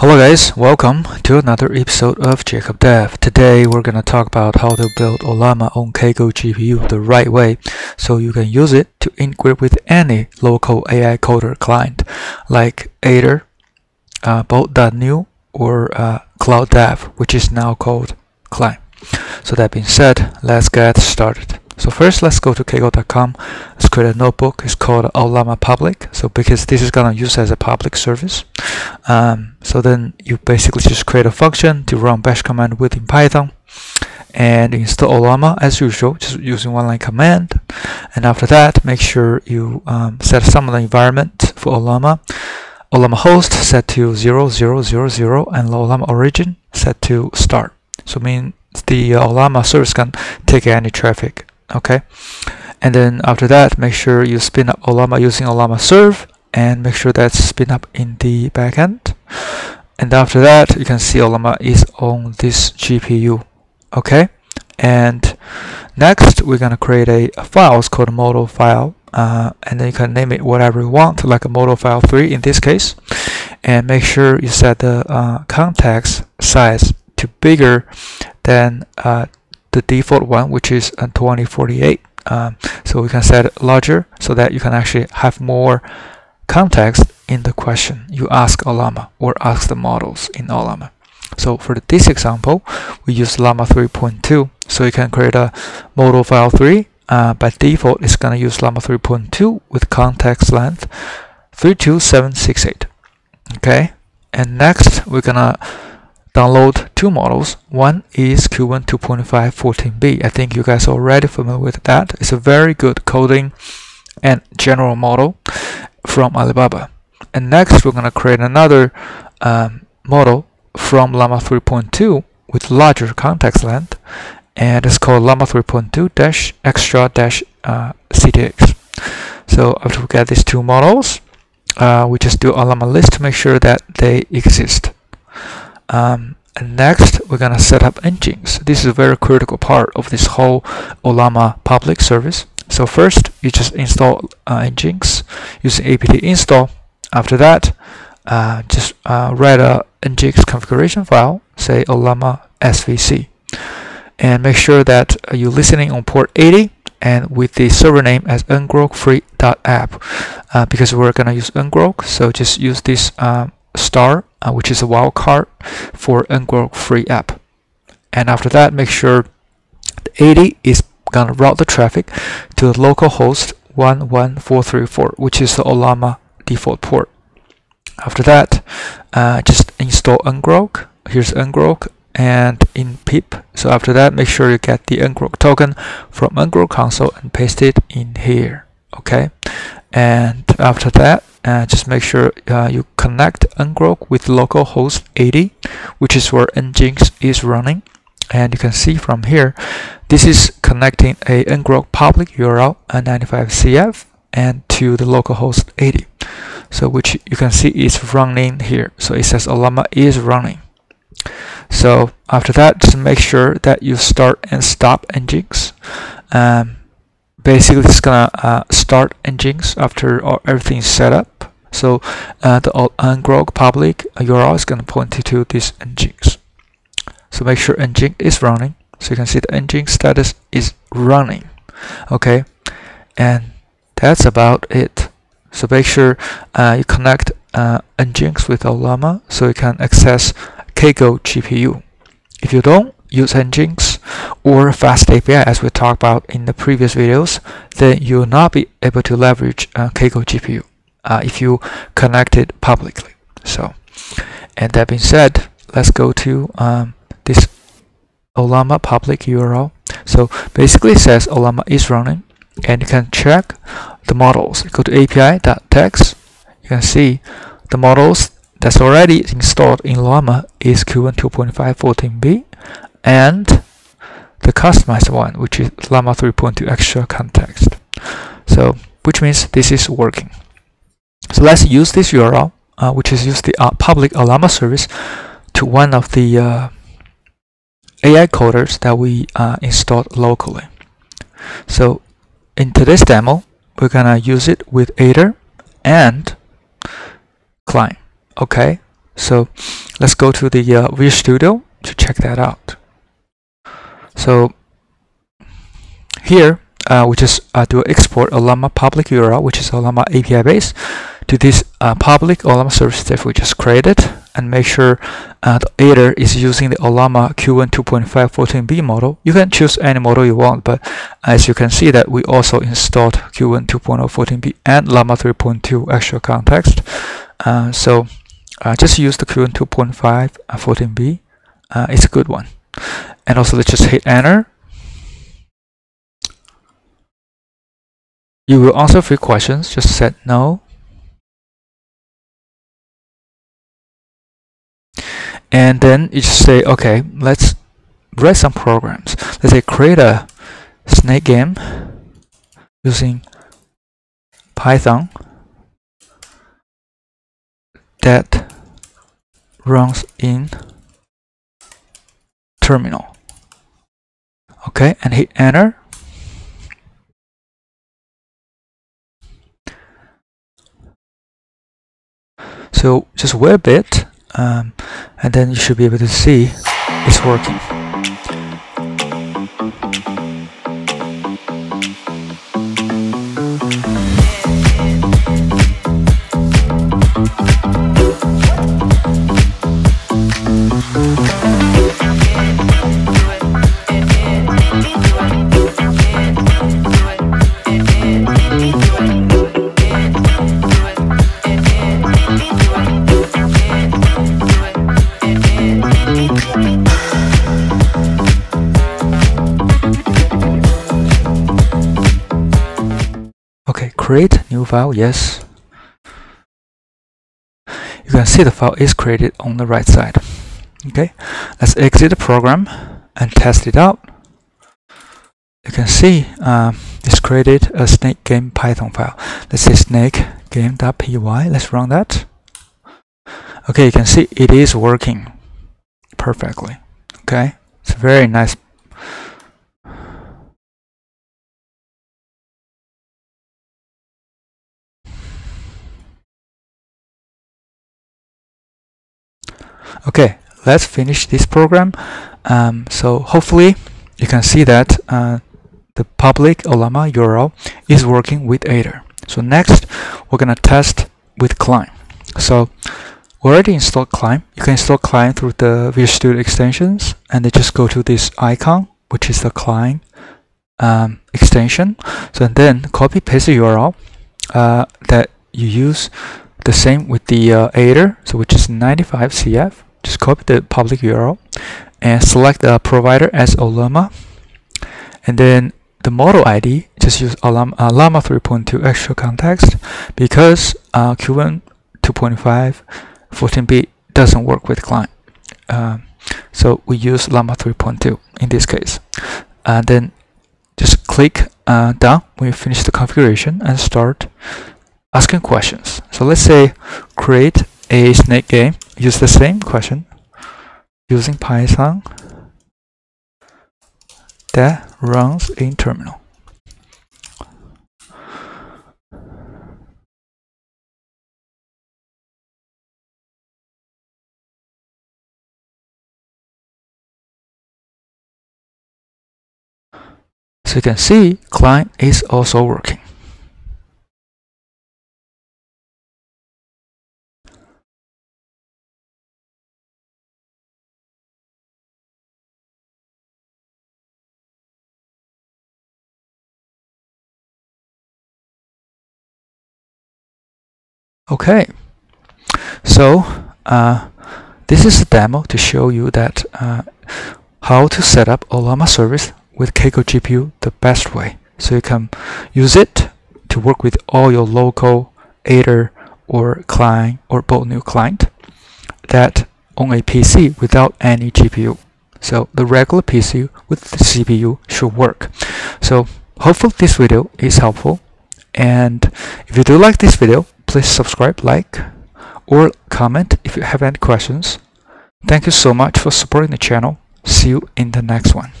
Hello guys, welcome to another episode of Jacob Dev. Today we're gonna talk about how to build Ollama on Kaggle GPU the right way so you can use it to integrate with any local AI coder client like aider, bolt.new, or Cloud Dev, which is now called Cline. So that being said, let's get started. So first, let's go to kaggle.com. Let's create a notebook. It's called Ollama Public. So because this is gonna use as a public service. So then you basically just create a function to run bash command within Python and install Ollama as usual, just using one line command. And after that, make sure you set some of the environment for Ollama. Ollama host set to 0000 and Ollama origin set to start. So mean the Ollama service can take any traffic. Okay, and then after that, make sure you spin up Ollama using Ollama serve, and make sure that's spin up in the backend. And after that, you can see Ollama is on this GPU. Okay, and next we're gonna create a file called model file, and then you can name it whatever you want, like a model file 3 in this case. And make sure you set the context size to bigger than the default one, which is 2048. So we can set it larger so that you can actually have more context in the question you ask Ollama or ask the models in Ollama. So for this example, we use Llama 3.2. So you can create a model file 3. By default, it's going to use Llama 3.2 with context length 32768. Okay, and next we're going to download two models. One is Qwen 2.5 14b. I think you guys are already familiar with that. It's a very good coding and general model from Alibaba. And next we're going to create another model from Llama 3.2 with larger context length, and it's called Llama 3.2-extra-ctx. So after we get these two models, we just do Ollama list to make sure that they exist. And next, we're going to set up Nginx. This is a very critical part of this whole Ollama public service. So first, you just install Nginx using apt install. After that, just write a Nginx configuration file, say Ollama svc, and make sure that you're listening on port 80 and with the server name as ngrokfree.app, because we're going to use ngrok. So just use this star, which is a wildcard for ngrokfree app. And after that, make sure the 80 is gonna route the traffic to the local host 11434, which is the Ollama default port. After that, just install ngrok. Here's ngrok and in pip. So after that, make sure you get the ngrok token from ngrok console and paste it in here. Okay, and after that, just make sure you connect ngrok with localhost 80, which is where Nginx is running. And you can see from here, this is connecting a ngrok public URL 95cf and to the localhost 80. So which you can see is running here. So it says Ollama is running. So after that, just make sure that you start and stop Nginx. Basically, it's gonna start Nginx after everything's set up. So the ngrok public URL is gonna point you to this Nginx. So make sure Nginx is running. So you can see the Nginx status is running. Okay, and that's about it. So make sure you connect Nginx with Ollama so you can access Kaggle GPU. If you don't use Nginx or fast API as we talked about in the previous videos, then you'll not be able to leverage Kaggle GPU if you connect it publicly. So, and that being said, let's go to this Ollama public URL. So basically it says Ollama is running, and you can check the models. Go to api.txt. You can see the models that's already installed in Ollama is Qwen 2.5 14b. And the customized one, which is Llama 3.2 extra context. So, which means this is working. So let's use this URL, which is use the public Ollama service, to one of the AI coders that we installed locally. So in today's demo, we're gonna use it with Aider and Cline. Okay, so Let's go to the Visual Studio to check that out. So here we just do export Ollama public URL, which is Ollama API base, to this public Ollama service that we just created, and make sure the aider is using the Ollama Qwen 2.5 14b model. You can choose any model you want, but as you can see that we also installed Qwen 2.0 14b and Llama 3.2 actual context. So just use the Qwen 2.5 14b. It's a good one. And also let's just hit enter. You will answer 3 questions. Just set no. And then you just say, okay, let's write some programs. Let's say create a snake game using Python that runs in terminal. Okay, and hit enter. So just wait a bit. And then you should be able to see it's working. Create new file, yes. You can see the file is created on the right side. Okay, let's exit the program and test it out. You can see it's created a snake game Python file. Let's say snake game.py. Let's run that. Okay, you can see it is working perfectly. Okay, it's very nice. Okay, let's finish this program. So hopefully you can see that the public Ollama URL is working with aider. So next we're gonna test with Cline. So we already installed Cline. You can install Cline through the Visual Studio extensions, and then just go to this icon, which is the Cline extension. So then copy paste the URL that you use. The same with the aider, so which is 95cf. Just copy the public URL and select the provider as Ollama, and then the model ID just use Llama 3.2 actual context, because Qwen 2.5 14b doesn't work with Cline, so we use Llama 3.2 in this case. And then just click done when you finish the configuration and start asking questions. So let's say create a snake game. Use the same question using Python that runs in terminal. So you can see Cline is also working. Okay, so this is a demo to show you that how to set up Ollama service with Kaggle GPU the best way, so you can use it to work with all your local aider or Cline or bolt.new client that on a PC without any GPU. So the regular PC with the CPU should work. So hopefully this video is helpful, and if you do like this video, please subscribe, like, or comment if you have any questions. Thank you so much for supporting the channel. See you in the next one.